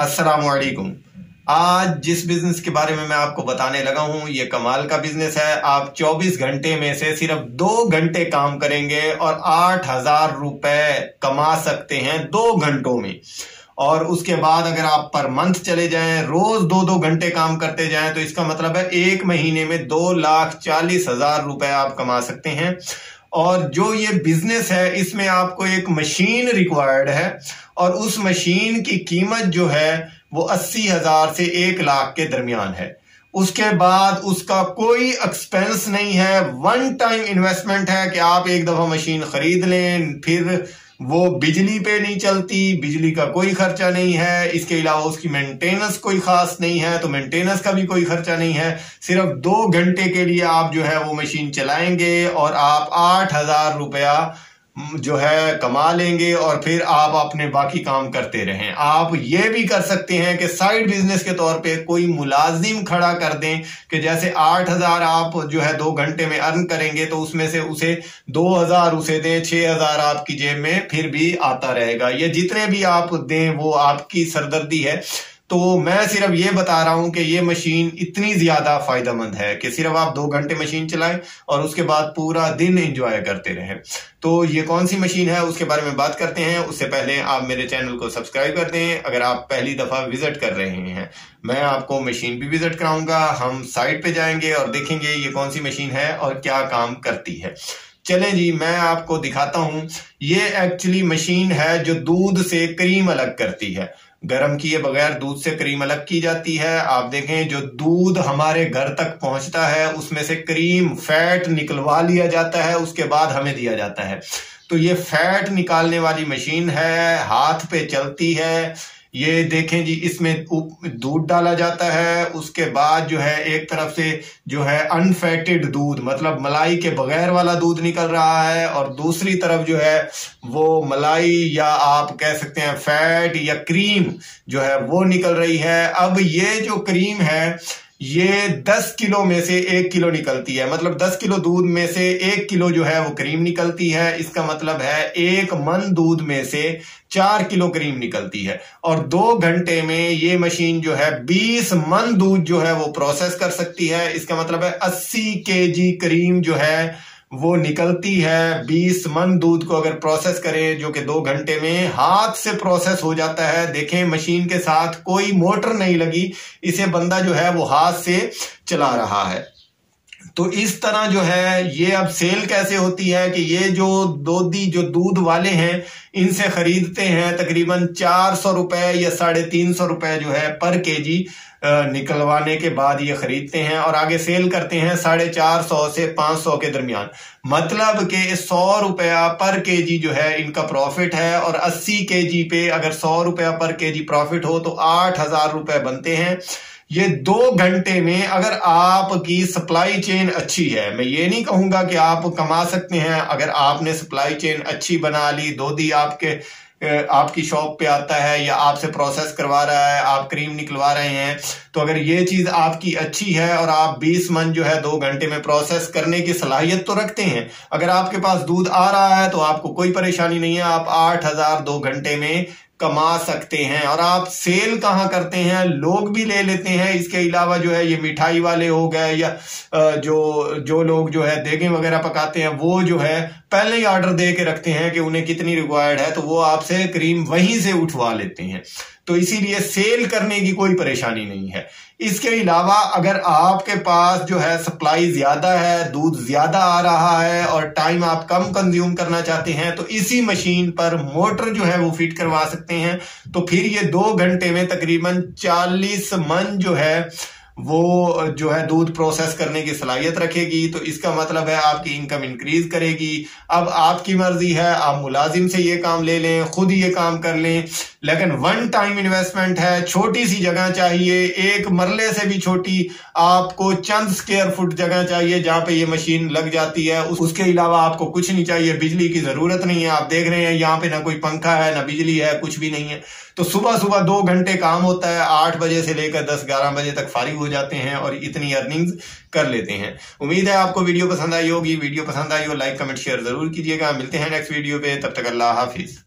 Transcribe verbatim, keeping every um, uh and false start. अस्सलामुअलैकुम। आज जिस बिजनेस के बारे में मैं आपको बताने लगा हूं ये कमाल का बिजनेस है। आप चौबीस घंटे में से सिर्फ दो घंटे काम करेंगे और आठ हजार रुपए कमा सकते हैं दो घंटों में। और उसके बाद अगर आप पर मंथ चले जाएं, रोज दो दो घंटे काम करते जाएं, तो इसका मतलब है एक महीने में दो लाख चालीस हजार रुपए आप कमा सकते हैं। और जो ये बिजनेस है इसमें आपको एक मशीन रिक्वायर्ड है और उस मशीन की कीमत जो है वो अस्सी हजार से एक लाख के दरमियान है। उसके बाद उसका कोई एक्सपेंस नहीं है, वन टाइम इन्वेस्टमेंट है कि आप एक दफा मशीन खरीद लें, फिर वो बिजली पे नहीं चलती, बिजली का कोई खर्चा नहीं है। इसके अलावा उसकी मेंटेनेंस कोई खास नहीं है, तो मेंटेनेंस का भी कोई खर्चा नहीं है। सिर्फ दो घंटे के लिए आप जो है वो मशीन चलाएंगे और आप आठ हजार रुपया जो है कमा लेंगे और फिर आप अपने बाकी काम करते रहें। आप ये भी कर सकते हैं कि साइड बिजनेस के तौर पे कोई मुलाजिम खड़ा कर दें कि जैसे आठ हजार आप जो है दो घंटे में अर्न करेंगे तो उसमें से उसे दो हजार उसे दें, छह हजार आपकी जेब में फिर भी आता रहेगा। ये जितने भी आप दें वो आपकी सरदर्दी है। तो मैं सिर्फ ये बता रहा हूं कि ये मशीन इतनी ज्यादा फायदेमंद है कि सिर्फ आप दो घंटे मशीन चलाएं और उसके बाद पूरा दिन एंजॉय करते रहें। तो ये कौन सी मशीन है उसके बारे में बात करते हैं। उससे पहले आप मेरे चैनल को सब्सक्राइब कर दें अगर आप पहली दफा विजिट कर रहे हैं। मैं आपको मशीन भी विजिट कराऊंगा, हम साइट पे जाएंगे और देखेंगे ये कौन सी मशीन है और क्या काम करती है। चलें जी, मैं आपको दिखाता हूं। ये एक्चुअली मशीन है जो दूध से क्रीम अलग करती है। गर्म किए बगैर दूध से क्रीम अलग की जाती है। आप देखें जो दूध हमारे घर तक पहुंचता है उसमें से क्रीम फैट निकलवा लिया जाता है, उसके बाद हमें दिया जाता है। तो ये फैट निकालने वाली मशीन है, हाथ पे चलती है। ये देखें जी, इसमें दूध डाला जाता है, उसके बाद जो है एक तरफ से जो है अनफैटेड दूध मतलब मलाई के बगैर वाला दूध निकल रहा है और दूसरी तरफ जो है वो मलाई या आप कह सकते हैं फैट या क्रीम जो है वो निकल रही है। अब ये जो क्रीम है ये दस किलो में से एक किलो निकलती है, मतलब दस किलो दूध में से एक किलो जो है वो क्रीम निकलती है। इसका मतलब है एक मन दूध में से चार किलो क्रीम निकलती है और दो घंटे में ये मशीन जो है बीस मन दूध जो है वो प्रोसेस कर सकती है। इसका मतलब है अस्सी केजी क्रीम जो है वो निकलती है। बीस मन दूध को अगर प्रोसेस करें जो कि दो घंटे में हाथ से प्रोसेस हो जाता है। देखें मशीन के साथ कोई मोटर नहीं लगी, इसे बंदा जो है वो हाथ से चला रहा है। तो इस तरह जो है ये अब सेल कैसे होती है कि ये जो दोधी जो दूध वाले हैं इनसे खरीदते हैं, तकरीबन चार सौ रुपए या साढ़े तीन सौ रुपए जो है पर केजी निकलवाने के बाद ये खरीदते हैं और आगे सेल करते हैं साढ़े चार सौ से पांच सौ के दरमियान, मतलब के सौ रुपया पर केजी जो है इनका प्रॉफिट है। और अस्सी केजी पे अगर सौ रुपया पर केजी प्रॉफिट हो तो आठ हजार रुपए बनते हैं। ये दो घंटे में अगर आपकी सप्लाई चेन अच्छी है, मैं ये नहीं कहूंगा कि आप कमा सकते हैं। अगर आपने सप्लाई चेन अच्छी बना ली, दोधी आपके आपकी शॉप पे आता है या आपसे प्रोसेस करवा रहा है, आप क्रीम निकलवा रहे हैं, तो अगर ये चीज आपकी अच्छी है और आप बीस मन जो है दो घंटे में प्रोसेस करने की सलाहियत तो रखते हैं, अगर आपके पास दूध आ रहा है तो आपको कोई परेशानी नहीं है। आप आठ हजार दो घंटे में कमा सकते हैं। और आप सेल कहाँ करते हैं, लोग भी ले लेते हैं। इसके अलावा जो है ये मिठाई वाले हो गए या जो जो लोग जो है देगे वगैरह पकाते हैं वो जो है पहले ही ऑर्डर दे के रखते हैं कि उन्हें कितनी रिक्वायर्ड है, तो वो आपसे क्रीम वहीं से उठवा लेते हैं। तो इसीलिए सेल करने की कोई परेशानी नहीं है। इसके अलावा अगर आपके पास जो है सप्लाई ज्यादा है, दूध ज्यादा आ रहा है और टाइम आप कम कंज्यूम करना चाहते हैं, तो इसी मशीन पर मोटर जो है वो फिट करवा सकते हैं। तो फिर ये दो घंटे में तकरीबन चालीस मन जो है वो जो है दूध प्रोसेस करने की सलाहियत रखेगी। तो इसका मतलब है आपकी इनकम इंक्रीज करेगी। अब आपकी मर्जी है, आप मुलाजिम से ये काम ले लें, खुद ये काम कर लें, लेकिन वन टाइम इन्वेस्टमेंट है। छोटी सी जगह चाहिए, एक मरले से भी छोटी, आपको चंद स्क्वायर फुट जगह चाहिए जहां पे ये मशीन लग जाती है। उसके अलावा आपको कुछ नहीं चाहिए, बिजली की जरूरत नहीं है। आप देख रहे हैं यहाँ पे ना कोई पंखा है ना बिजली है, कुछ भी नहीं है। तो सुबह सुबह दो घंटे काम होता है, आठ बजे से लेकर दस ग्यारह बजे तक फारिग हो जाते हैं और इतनी अर्निंग्स कर लेते हैं। उम्मीद है आपको वीडियो पसंद आई होगी। वीडियो पसंद आई हो लाइक कमेंट शेयर जरूर कीजिएगा। मिलते हैं नेक्स्ट वीडियो पे, तब तक अल्लाह हाफिज।